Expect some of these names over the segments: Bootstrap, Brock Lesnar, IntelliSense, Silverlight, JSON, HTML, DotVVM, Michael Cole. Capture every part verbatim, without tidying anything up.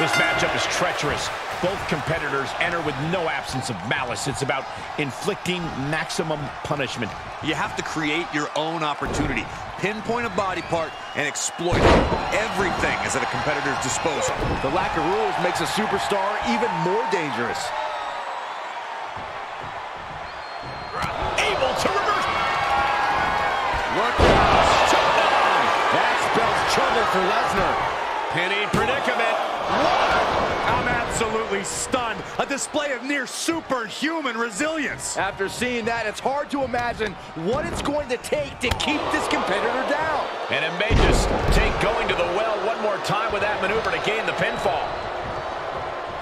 This matchup is treacherous. Both competitors enter with no absence of malice. It's about inflicting maximum punishment. You have to create your own opportunity. Pinpoint a body part and exploit it. Everything is at a competitor's disposal. The lack of rules makes a superstar even more dangerous. Able to reverse. Look out. Shutdown. That spells trouble for Lesnar. Penny predicament. I'm absolutely stunned. A display of near superhuman resilience. After seeing that, it's hard to imagine what it's going to take to keep this competitor down. And it may just take going to the well one more time with that maneuver to gain the pinfall.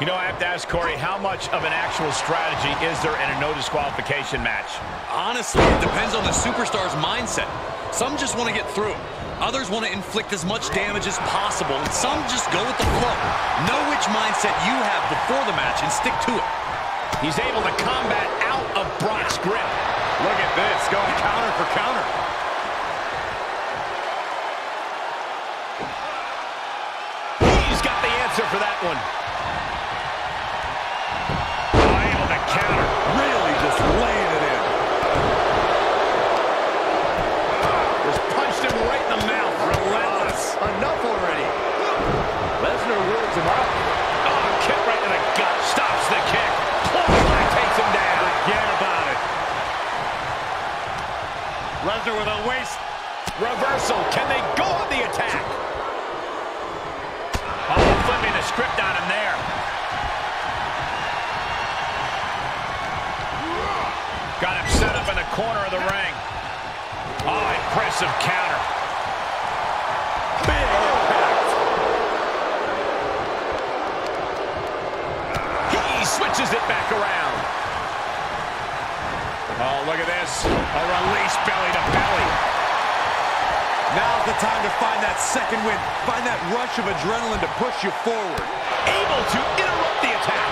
You know, I have to ask, Corey, how much of an actual strategy is there in a no disqualification match? Honestly, it depends on the superstar's mindset. Some just want to get through. Others want to inflict as much damage as possible, and some just go with the flow. Know which mindset you have before the match and stick to it. He's able to combat out of Brock's grip. Look at this, going counter for counter. He's got the answer for that one. Able to counter, really just laying it in. Right in the mouth. Relentless. Enough already. Lesnar words him up. Oh, kick right in the gut. Stops the kick. Clothesline takes him down. Forget about it. Lesnar with a waist reversal. Can they go on the attack? Oh, flipping the script on him there. Got him set up in the corner of the ring. Oh, impressive counter. Big impact. He switches it back around. Oh, look at this. A release belly to belly. Now's the time to find that second wind. Find that rush of adrenaline to push you forward. Able to interrupt the attack.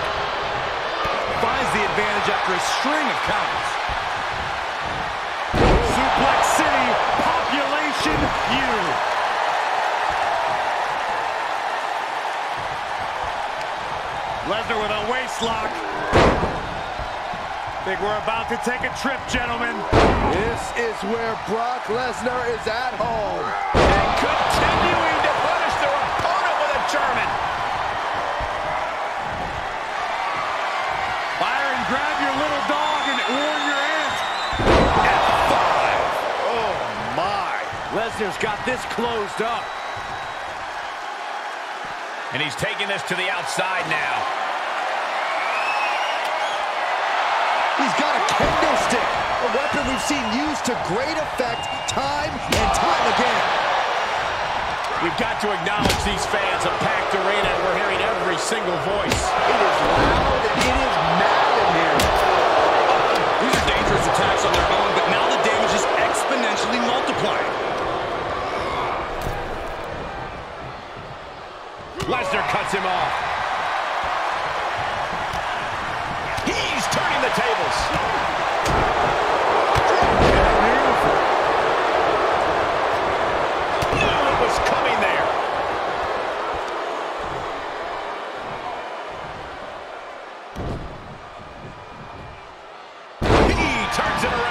Finds the advantage after a string of counters. Suplex City, population U. Lesnar with a waist lock. Think we're about to take a trip, gentlemen. This is where Brock Lesnar is at home. And continuing to punish their opponent with a German. Byron, grab your little dog and warn your aunt. Lesnar's got this closed up. And he's taking this to the outside now. He's got a kendo stick, a weapon we've seen used to great effect time and time again. We've got to acknowledge these fans, a packed arena, and we're hearing every single voice. It is loud and it is mad in here. These are dangerous attacks on their own, but now the damage is exponentially multiplied. Lesnar cuts him off. He's turning the tables. Beautiful. Knew it was coming there. He turns it around.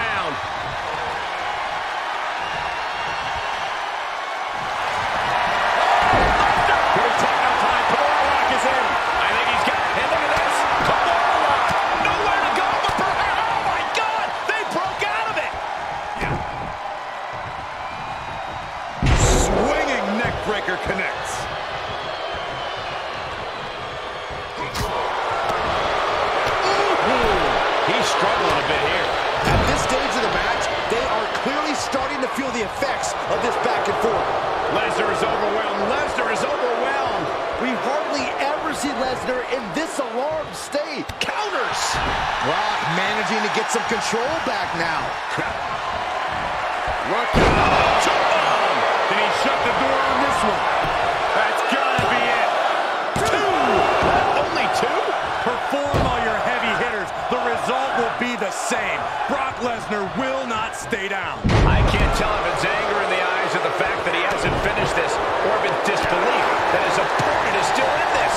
Finished this, or if it's disbelief that his opponent is still in this.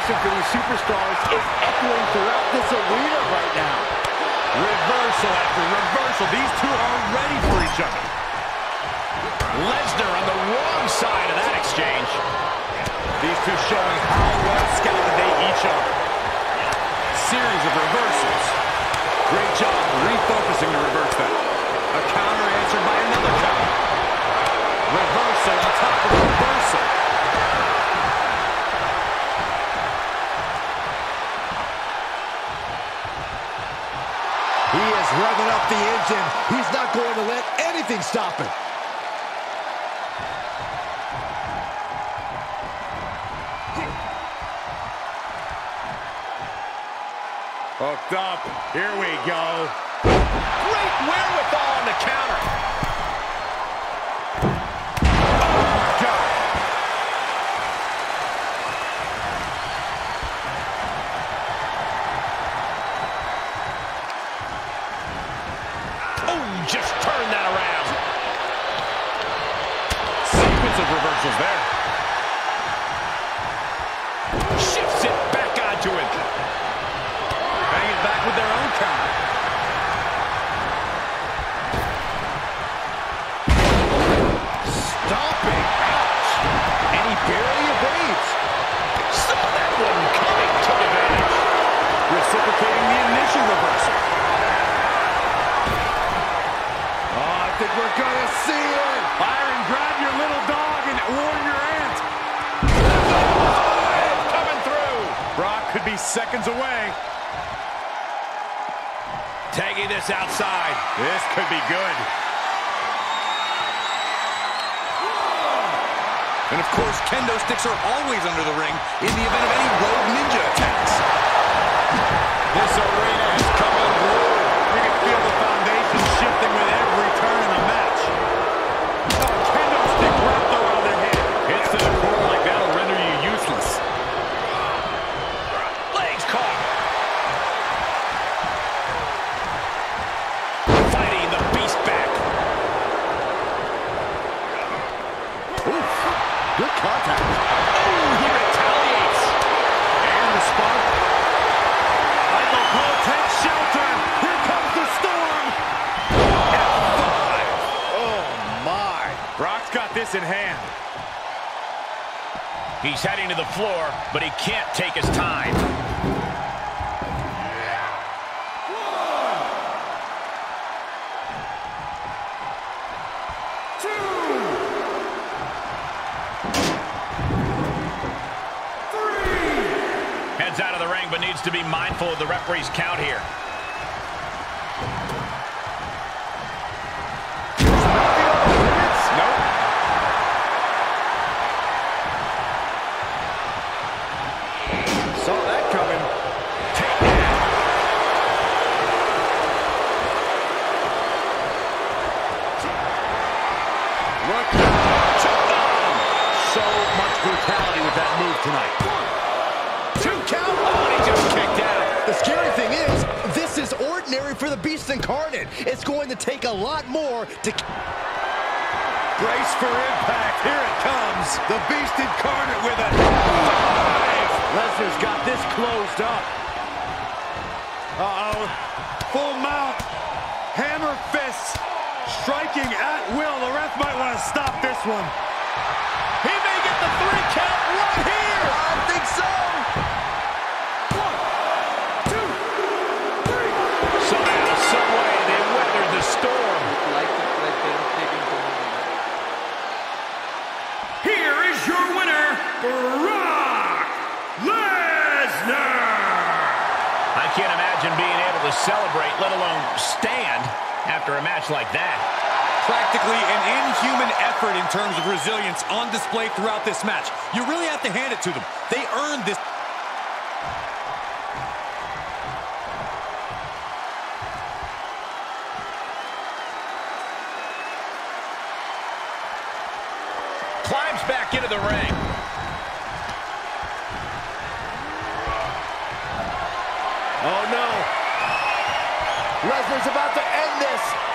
competition for these superstars is echoing throughout this arena right now. Reversal after reversal. These two are ready for each other. Lesnar on the wrong side of that exchange. These two showing how well scouted they each are. Series of reversals. Great job refocusing to reverse that. A counter answered by another counter. Reversal on top of reversal. He is revving up the engine. He's not going to let anything stop him. Hooked up. Here we go. Great wherewithal on the counter. Oh, God. Oh, just turn that around. Sequence of reversals there. Shifts it back onto it. Bang it back with their own counter. Stomping. Ouch. And he barely evades. Saw that one coming. Took advantage. Reciprocating the initial reversal. Oh, I think we're going to see it. Byron, grab your little dog and warn your aunt. Oh, it's coming through. Brock could be seconds away. Tagging this outside. This could be good. And of course, kendo sticks are always under the ring in the event of any rogue ninja attacks. This arena has come unglued. You can feel the foundation shifting with every turn in the match. A kendo stick wrapped around their head. Hits to the core like that'll render you useless. Contact. Oh, he retaliates. And the spark. Michael Cole takes shelter. Here comes the storm. F five. Oh, my. Brock's got this in hand. He's heading to the floor, but he can't take his time. Out of the ring, but needs to be mindful of the referee's count here. Nope. Saw that coming. Take that. Look. So much brutality with that move tonight. Two count. Oh, and he just kicked out. The scary thing is, this is ordinary for the Beast Incarnate. It's going to take a lot more to... Brace for impact. Here it comes. The Beast Incarnate with a dive. Lesnar's got this closed up. Uh-oh. Full mount. Hammer fists. Striking at will. The ref might want to stop this one. He may get the three count right here. I think so. Brock Lesnar! I can't imagine being able to celebrate, let alone stand, after a match like that. Practically an inhuman effort in terms of resilience on display throughout this match. You really have to hand it to them. They earned this. Climbs back into the ring. Oh, no. Lesnar's about to end this.